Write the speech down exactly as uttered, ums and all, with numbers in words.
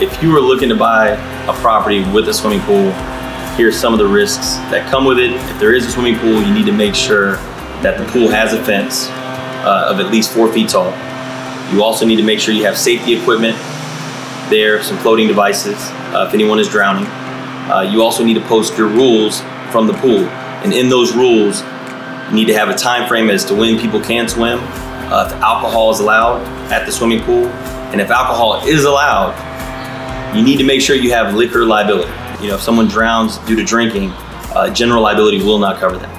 If you are looking to buy a property with a swimming pool, here are some of the risks that come with it. If there is a swimming pool, you need to make sure that the pool has a fence uh, of at least four feet tall. You also need to make sure you have safety equipment there, some floating devices uh, if anyone is drowning. Uh, you also need to post your rules from the pool. And in those rules, you need to have a time frame as to when people can swim, uh, if alcohol is allowed at the swimming pool, and if alcohol is allowed, you need to make sure you have liquor liability. You know, if someone drowns due to drinking, uh, general liability will not cover that.